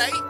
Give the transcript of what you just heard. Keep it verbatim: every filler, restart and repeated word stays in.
say?